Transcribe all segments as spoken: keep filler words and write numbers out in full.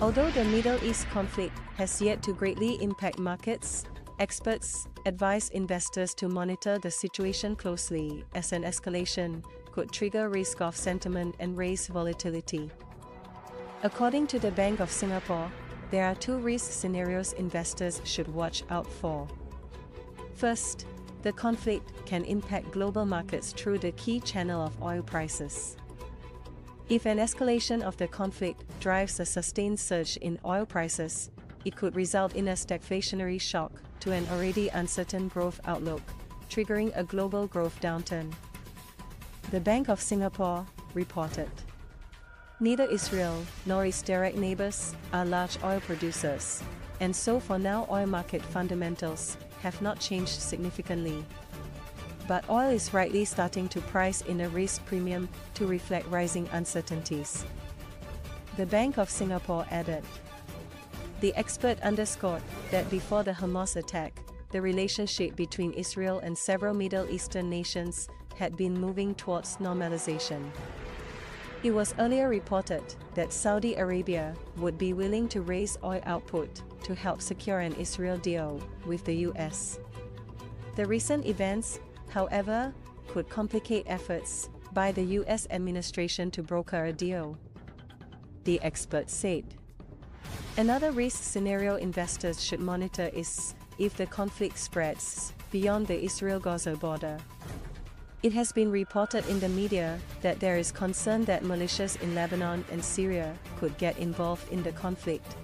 Although the Middle East conflict has yet to greatly impact markets, experts advise investors to monitor the situation closely, as an escalation could trigger risk-off sentiment and raise volatility. According to the Bank of Singapore, there are two risk scenarios investors should watch out for. First, the conflict can impact global markets through the key channel of oil prices. If an escalation of the conflict drives a sustained surge in oil prices, it could result in a stagflationary shock to an already uncertain growth outlook, triggering a global growth downturn. The Bank of Singapore reported. Neither Israel nor its direct neighbors are large oil producers, and so for now oil market fundamentals have not changed significantly. But oil is rightly starting to price in a risk premium to reflect rising uncertainties. The Bank of Singapore added. The expert underscored that before the Hamas attack, the relationship between Israel and several Middle Eastern nations had been moving towards normalization. It was earlier reported that Saudi Arabia would be willing to raise oil output to help secure an Israel deal with the U S. The recent events, however, could complicate efforts by the U S administration to broker a deal, the expert said. Another risk scenario investors should monitor is if the conflict spreads beyond the Israel-Gaza border. It has been reported in the media that there is concern that militias in Lebanon and Syria could get involved in the conflict,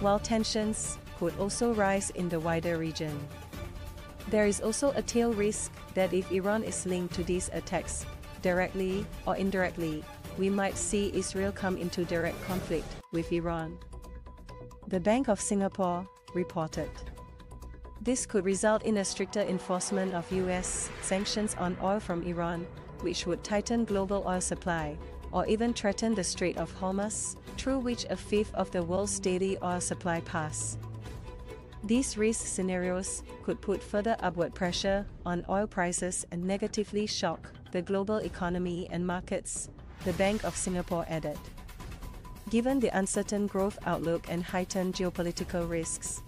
while tensions could also rise in the wider region. There is also a tail risk that if Iran is linked to these attacks, directly or indirectly, we might see Israel come into direct conflict with Iran. The Bank of Singapore reported. This could result in a stricter enforcement of U S sanctions on oil from Iran, which would tighten global oil supply, or even threaten the Strait of Hormuz, through which a fifth of the world's daily oil supply passes. These risk scenarios could put further upward pressure on oil prices and negatively shock the global economy and markets, the Bank of Singapore added. Given the uncertain growth outlook and heightened geopolitical risks,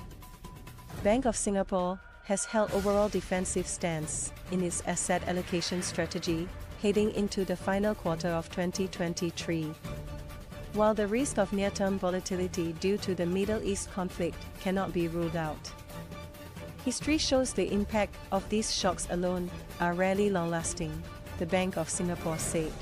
Bank of Singapore has held overall defensive stance in its asset allocation strategy heading into the final quarter of twenty twenty-three. While the risk of near-term volatility due to the Middle East conflict cannot be ruled out, history shows the impact of these shocks alone are rarely long-lasting, the Bank of Singapore said.